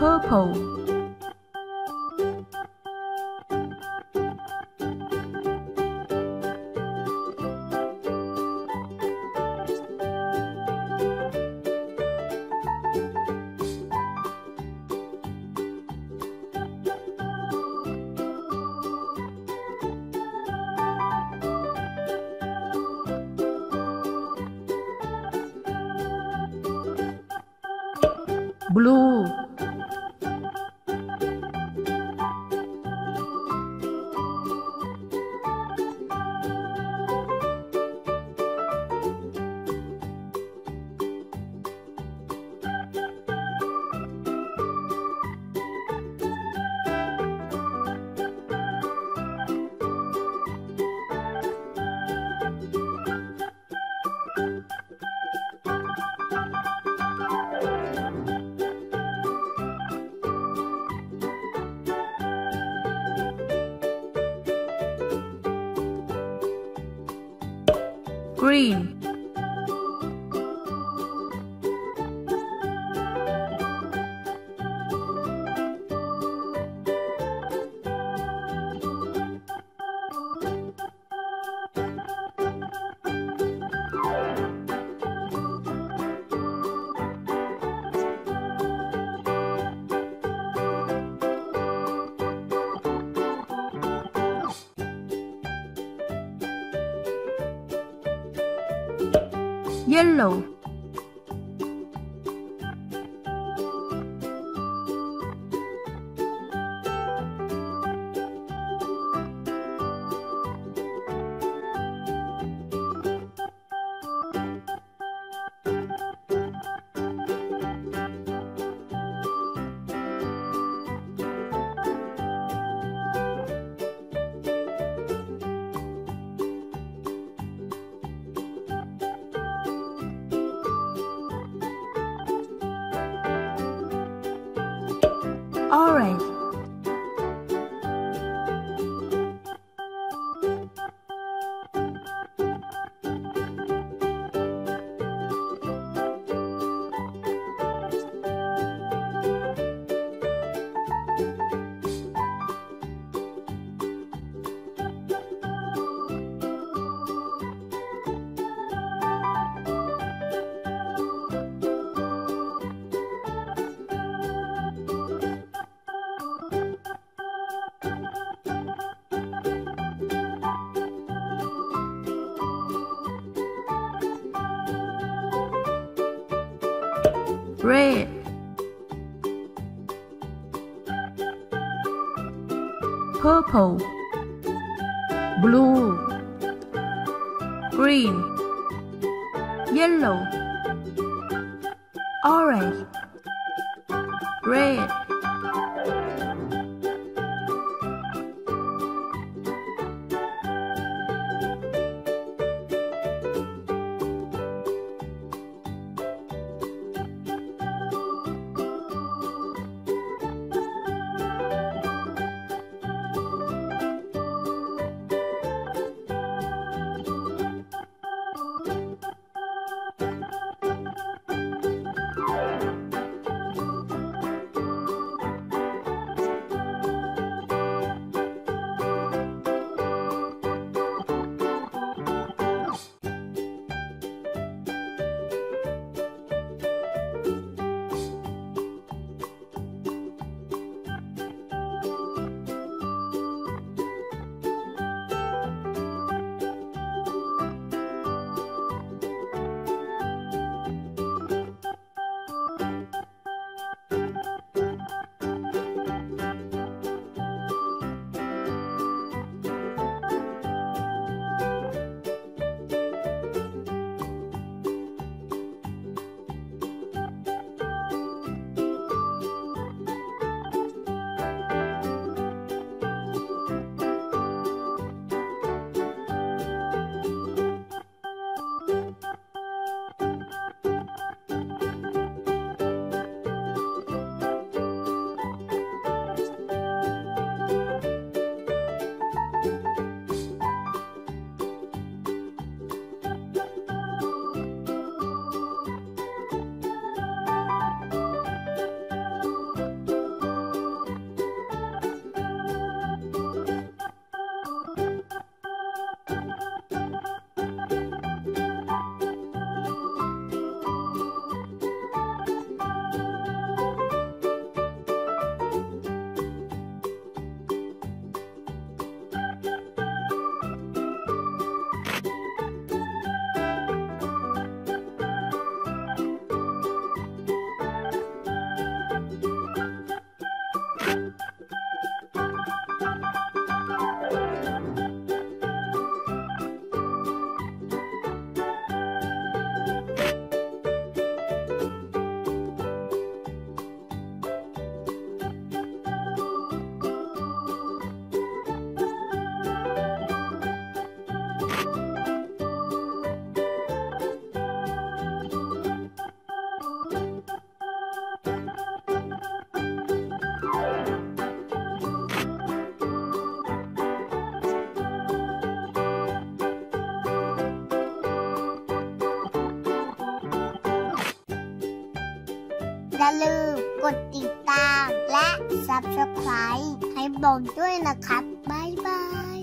purple, blue, green, yellow, orange, red, purple, blue, green, yellow, orange, red, อย่าลืมกดติดตามและ Subscribe ให้ผมด้วยนะครับบ๊ายบาย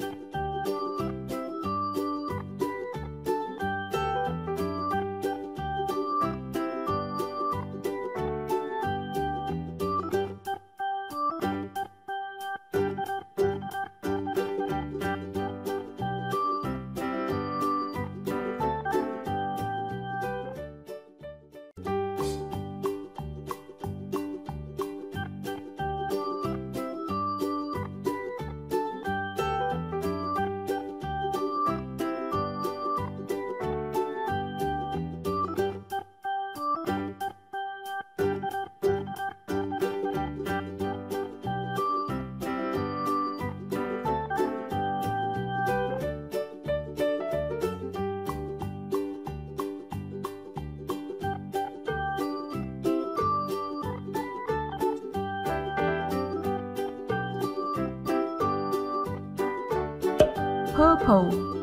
Purple.